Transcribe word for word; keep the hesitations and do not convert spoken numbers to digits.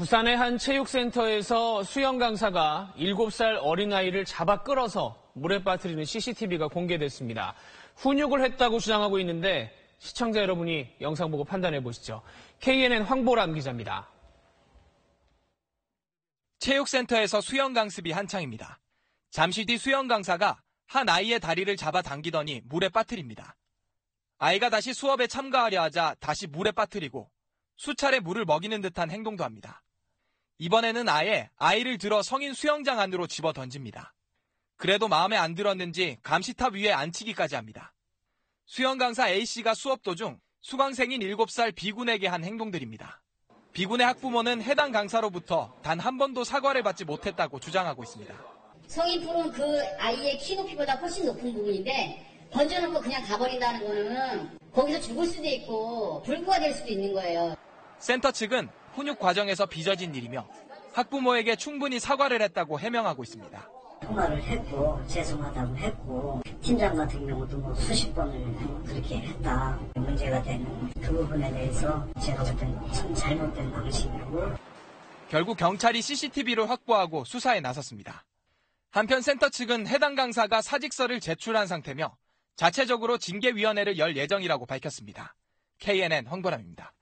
부산의 한 체육센터에서 수영 강사가 일곱 살 어린아이를 잡아 끌어서 물에 빠뜨리는 씨씨티비가 공개됐습니다. 훈육을 했다고 주장하고 있는데 시청자 여러분이 영상 보고 판단해 보시죠. 케이엔엔 황보람 기자입니다. 체육센터에서 수영 강습이 한창입니다. 잠시 뒤 수영 강사가 한 아이의 다리를 잡아 당기더니 물에 빠뜨립니다. 아이가 다시 수업에 참가하려 하자 다시 물에 빠뜨리고 수차례 물을 먹이는 듯한 행동도 합니다. 이번에는 아예 아이를 들어 성인 수영장 안으로 집어 던집니다. 그래도 마음에 안 들었는지 감시탑 위에 앉히기까지 합니다. 수영 강사 A씨가 수업 도중 수강생인 일곱 살 B군에게 한 행동들입니다. B군의 학부모는 해당 강사로부터 단 한 번도 사과를 받지 못했다고 주장하고 있습니다. 성인 프로는 그 아이의 키 높이보다 훨씬 높은 부분인데 던져놓고 그냥 가버린다는 거는 거기서 죽을 수도 있고 불구가 될 수도 있는 거예요. 센터 측은 훈육 과정에서 빚어진 일이며 학부모에게 충분히 사과를 했다고 해명하고 있습니다. 통화를 했고 죄송하다고 했고 팀장 같은 경우도 뭐 수십 번을 그렇게 했다. 문제가 되는 그 부분에 대해서 제가 볼 때는 참 잘못된 방식이고. 결국 경찰이 씨씨티비를 확보하고 수사에 나섰습니다. 한편 센터 측은 해당 강사가 사직서를 제출한 상태며 자체적으로 징계위원회를 열 예정이라고 밝혔습니다. 케이엔엔 황보람입니다.